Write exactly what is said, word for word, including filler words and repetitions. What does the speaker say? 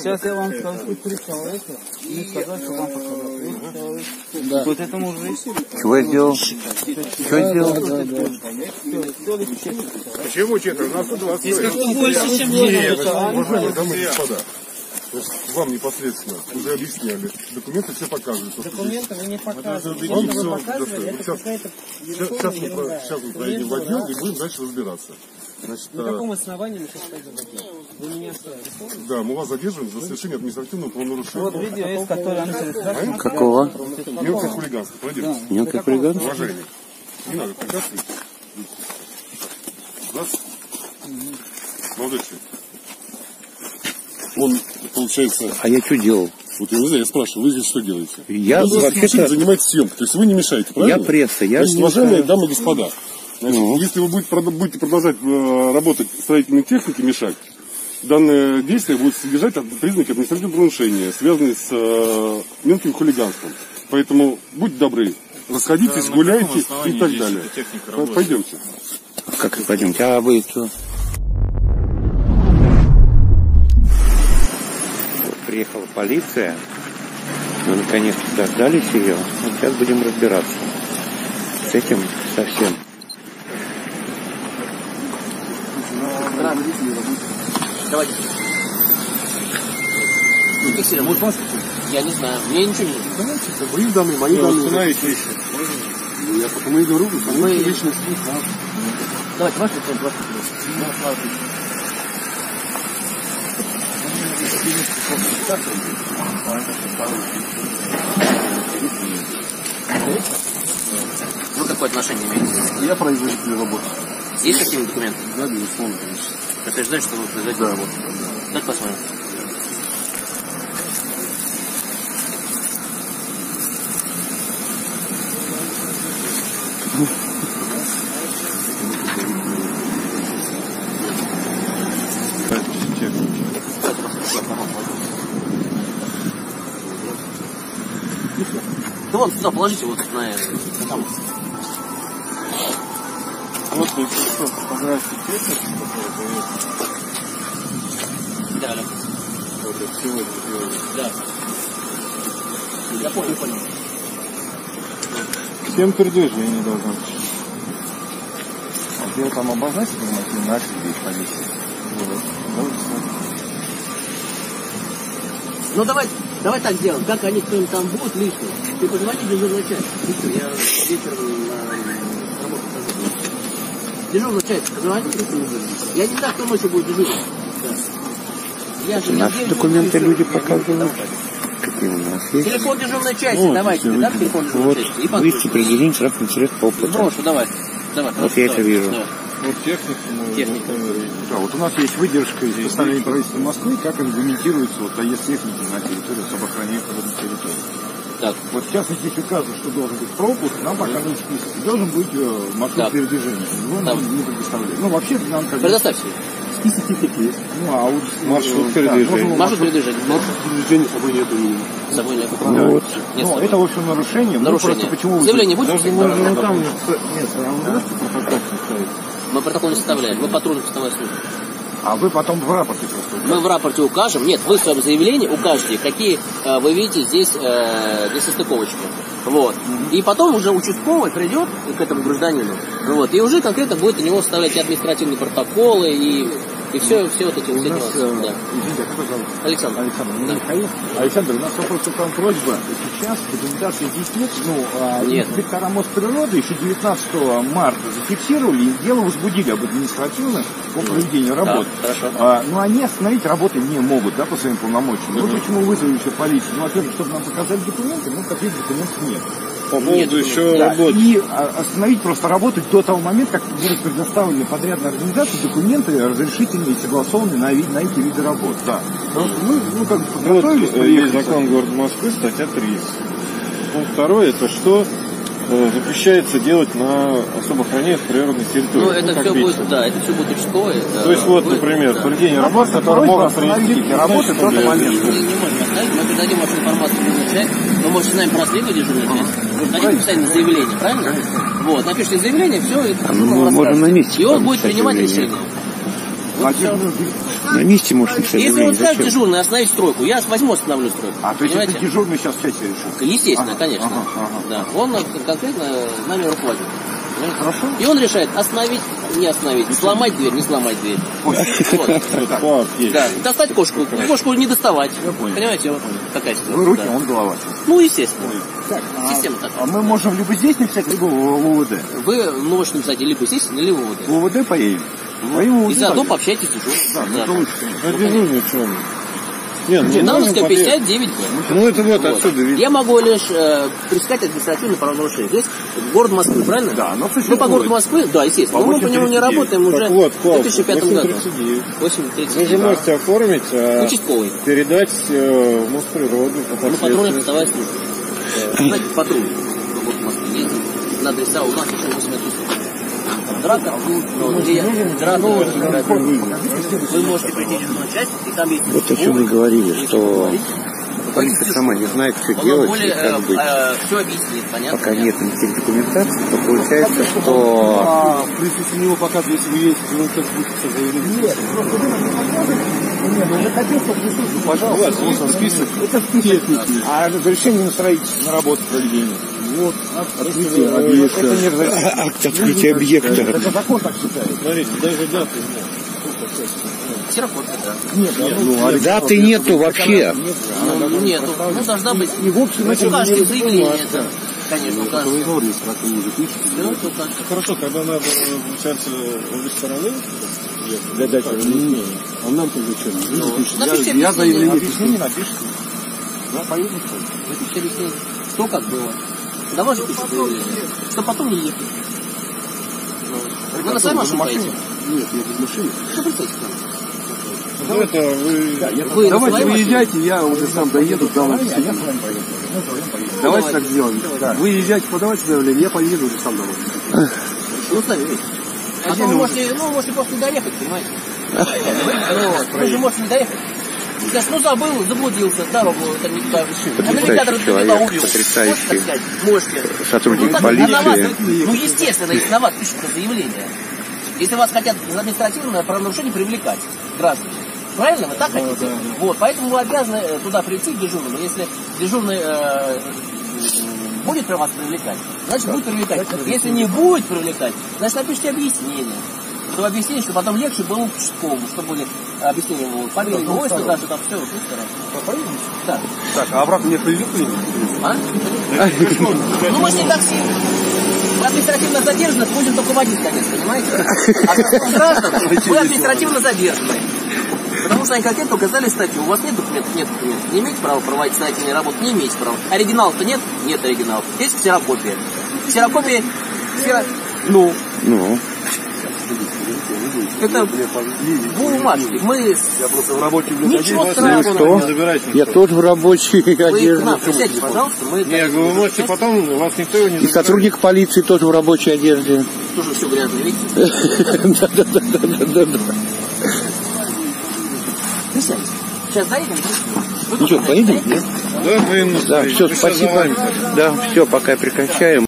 Сейчас я вам скажу три человека и сказать, что вам показать. Да. Вот это можно решить. Чего я сделал? Чего я сделал? Да, да, да. Почему четверо? У нас сто двадцать. Здесь как-то больше, чем я. Вам непосредственно уже объясняли. Документы все показывают. Документы вы не показывали. Вам все, вы показывали, это какая-то ерунда. Сейчас мы пройдем в отдел и будем дальше разбираться. Значит, на каком основании мы сейчас пойдем в отдел? Вы меня оставили, помните? Да, мы вас задерживаем за совершение административного правонарушения. Вот видео есть, которое она совершила. Какого? Мелкое хулиганство. Пройдемте. Мелкое хулиганство? Уважение. Не надо прикасывать. Раз. Молодой человек. Он, получается... А я что делал? Вот я не знаю, я спрашиваю, вы здесь что делаете? Я вообще-то... занимаетесь съемкой, то есть вы не мешаете, правильно? Я пресса, я... Значит, уважаемые дамы и господа, значит, угу. Если вы будете продолжать работать строительной техникой, мешать, данное действие будет содержать признаки административного нарушения, связанные с мелким хулиганством. Поэтому будьте добры, расходитесь, да, гуляйте и так далее. Пойдемте. Как пойдемте? А вы что? Приехала полиция, мы наконец-то дождались ее, и сейчас будем разбираться с этим совсем. Давайте. Я не знаю, мне ничего не знаю. Вы в доме, мои данные. Я по моей дороге, по моей личности. Давайте, ваш вопрос. Вы какое отношение имеете? Я производитель работы. Есть какие-то документы? Да, безусловно, конечно. Подтверждает, что вы производитель? Да, вот. Давайте посмотрим. Да вон сюда положите, вот на там. Вот и все, фотографии песни, которые появились. Да, да. Вот это сегодня делали. Да. Я понял, понял. Всем пердежи я не должен. А дело там обозначить, но мы начали здесь полиции. Ну давай. Давай так сделаем, как они кто-нибудь там будут лишние. Ты позвони дежурную часть. Я вечером на работу хожу. Дежурную часть, позвони, я не знаю, кто ночью будет дежурить. Да. Наши документы люди показывают. Какие у нас есть? Телефон дежурной части, вот, давайте, да, телефон дежурной вот, части. Вот, видите, предъявление штрафных средств по опыту. Прошу, давай. Давай, вот я это вижу. Давай. Вот технику, мы технику. Да, вот у нас есть выдержка из постановления правительства Москвы, как регламентируется вот доезд техники на территорию самоохранения природной территории. Так. Вот сейчас здесь указано, что должен быть пропуск, нам показывают список. И должен быть маршрут да. передвижения. Его да. нам не предоставляли. Ну, вообще, нам как бы... Предоставьте. Список техник есть. Ну, а вот... Маршрут передвижения. Да, маршрут передвижения. Маршрут передвижения с собой нету. С собой нету. Да. Вот. Нет, ну, это, в общем, нарушение. Нарушение. Ну, почему... Заявление будет? Даже мы уже там... Нет, а у протокол не ставится. Мы протокол не составляем, мы патрульную составляем службу. А вы потом в рапорте просто? Да? Мы в рапорте укажем, нет, вы в своем заявлении укажете, какие э, вы видите здесь э, для состыковочки. Вот. Mm-hmm. И потом уже участковый придет к этому гражданину, вот, и уже конкретно будет у него составлять административные протоколы и, и все, все вот эти вот эти нас, э, да. Извините, а какой зовут? Александр. Александр, да. Михаил. Александр, у нас вопрос, там просьба. Сейчас документации здесь нет, ну, инспектора Мосприроды еще девятнадцатого марта зафиксировали и дело возбудили об административных по проведению работ. Да, а, но они остановить работы не могут, да, по своим полномочиям. Да, вот да. Почему вызвали еще полицию. Ну, во-первых, чтобы нам показали документы, но каких документов нет. По поводу еще да, работы. И остановить просто работу до того момента, как будут предоставлены подрядной организации документы, разрешительные и согласованные на, вид, на эти виды работ. Да. Потому что мы ну, как бы подготовились. Вот, есть закон города Москвы, статья тридцать. Пункт второй, это что э, запрещается делать на особо охраняемых природных территориях. Ну, это, ну, все будет, да, это все будет участковое. Да, то есть, вот, будет, например, да. Проведение работ, которые могут провести работы в тот момент. Мы дадим вашу информацию изначально, но можете с нами проследовать дежурную часть. Дадите написание на заявление, правильно? Вот, напишите заявление, все, и а мы можем на месте. И он будет принимать решение. На месте может написать. Если вот скажет дежурный, остановить стройку, я возьму, остановлю стройку. А, то есть это дежурный сейчас все решил? Естественно, конечно. Да. Он конкретно нами руководит. Хорошо. И он решает, остановить, не остановить, сломать дверь, не сломать дверь. Достать кошку, кошку не доставать. Понимаете, вот такая ситуация. Вы руки, он голова. Ну, естественно. А мы можем либо здесь написать, либо в УВД. Вы можете написать либо здесь, либо в УВД. В УВД поедем. И заодно пообщайтесь уже. Да, это лучше. Это безумие, что он. Нарусская пятьдесят девять. Ну это вот, вот отсюда видно. Я могу лишь э, прискать административное правонарушение. Здесь город Москвы, правильно? Да, но мы по городу Москвы, да, естественно. Но мы по нему не работаем уже вот, в две тысячи пятом году. восемь тридцать девять. Вы же можете оформить, а участковый. Передать э, в Мосприроду. Ну, патрульная постовая служба. Знаете, патрульная по городу Москвы ездит на адреса у нас еще восемь тридцать. Драка, ну, где драка, вы можете пойти в одну часть, и там есть... Вот о чем мы говорили, что полиция сама не знает, что делать, как быть. Все объяснит, понятно. Пока нет никаких документаций, то получается, что... А присутствие у него показывает, если вы едете, то он как будто заявление. Нет, просто вы нам не показываете. Нет, он же хотел, чтобы присутствовал, пожалуйста. Вот он список. Это список. А разрешение на строительство, на работу проведения. Вот, открытие объекта. Это не разрешение. Акт открытия объекта. Это закон так считает. Смотрите, даже даты нет. Серокотка, да. Нет, нет. Даты нету вообще. Нету. Ну, должна быть. И в общем, это каждое заявление. Конечно, каждый. Хорошо, когда надо, получается, обе стороны... Для дачи разъяснения. А нам тут зачем? Я заявление. Объяснение напишите. Да, поедем. Напишите объяснение. Что как было. Давай же пишите заявление. Что потом не ехать. Вы на своей машине поедете? Нет, я без машины. Что представьте там? Ну это вы... Да, я... вы Давайте вы езжайте, я уже сам доеду. Давайте, я с вами поеду. Давайте, давайте так сделаем. Да. Вы езжайте, подавайте заявление, я поеду уже сам домой. Ну, знаете. А вы можете, ну, можете просто не доехать, понимаете? Вы же можете не доехать. Сейчас, ну, забыл, заблудился, дорогу там не туда. Потрясающий человек, потрясающий сотрудник полиции. Ну, естественно, если на вас пишется заявление. Если вас хотят за административное правонарушение привлекать граждан. Правильно? Вы так хотите? Да, да, да. Вот, поэтому вы обязаны туда прийти к дежурному. Если дежурный э, будет при вас привлекать, значит да, будет привлекать. Если не будет привлекать, значит напишите объяснение. Что объяснение, чтобы потом легче было участковому, чтобы объяснение было. Фамилия, да, войска, даже там все, все хорошо. Да. Так, а обратно не привлекли? А? Ну мы с ней такси. Вы административно задержаны, будем только водить, конечно, понимаете? А за граждан вы административно задержаны. Потому что они конкретно указали статью. У вас нет документов? Нет документов. Не имеете права проводить строительные работы? Не имеете права. Оригинал-то нет? Нет оригинала. Есть ксерокопия. Ксерокопия... Ксеро... Ну. Ну. Это бумажки. Мы... Я просто в рабочей библиотеке. Я тоже в рабочей одежде. Вы к нам присядьте, пожалуйста. Мы не, я говорю, вы можете потом, вас никто его не забирает. И сотрудник полиции тоже в рабочей одежде. Тоже все грязно, видите? Да-да-да-да-да-да. Присядьте. Сейчас заедем. Ну что, поедем? Да, да, все, спасибо. Да, все, пока прекращаем.